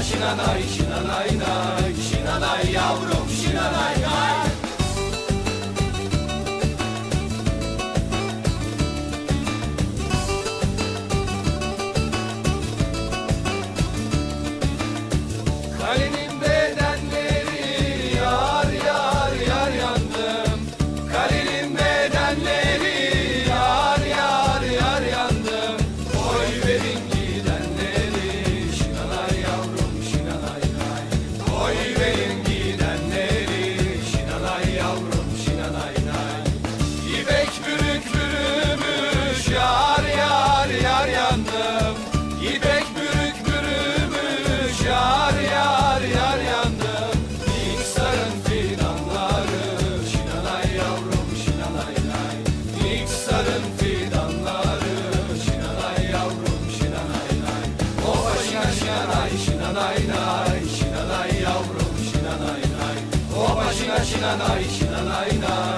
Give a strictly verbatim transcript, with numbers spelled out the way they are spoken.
şina şinanay, şinanay nay, şinanay yavrum, şinanay nay. Kalenin bedenleri yar yar yar yandım. Kalenin bedenleri yar yar yar yandım. Oy verin gidenleri şinanay yavrum şinanay nay. Oy verin gidenleri şinanay yavrum şinanay nay. İpek bürük bürümüş yar yar yar yandım. İpek bürük bürümüş yar yar. Yar yandım, Niksar'ın fidanları şinanay yavrum şinanay nay. Niksar'ın fidanları şinanay yavrum şinanay nay. Oha şina şinanay şinanay nay, şinanay yavrum şinanay nay. Oha şina şinanay şinanay nay.